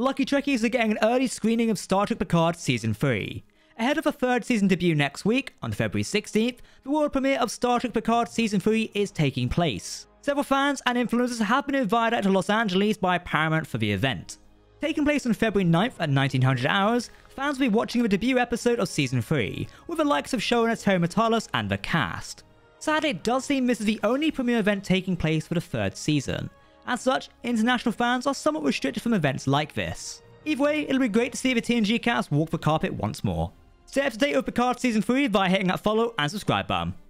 Lucky Trekkies are getting an early screening of Star Trek Picard Season 3. Ahead of a third season debut next week, on February 16th, the world premiere of Star Trek Picard Season 3 is taking place. Several fans and influencers have been invited to Los Angeles by Paramount for the event. Taking place on February 9th at 1900 hours, fans will be watching the debut episode of Season 3, with the likes of showrunner Terry Matalas and the cast. Sadly, it does seem this is the only premiere event taking place for the third season. As such, international fans are somewhat restricted from events like this. Either way, it'll be great to see the TNG cast walk the carpet once more. Stay up to date with Picard Season 3 by hitting that follow and subscribe button.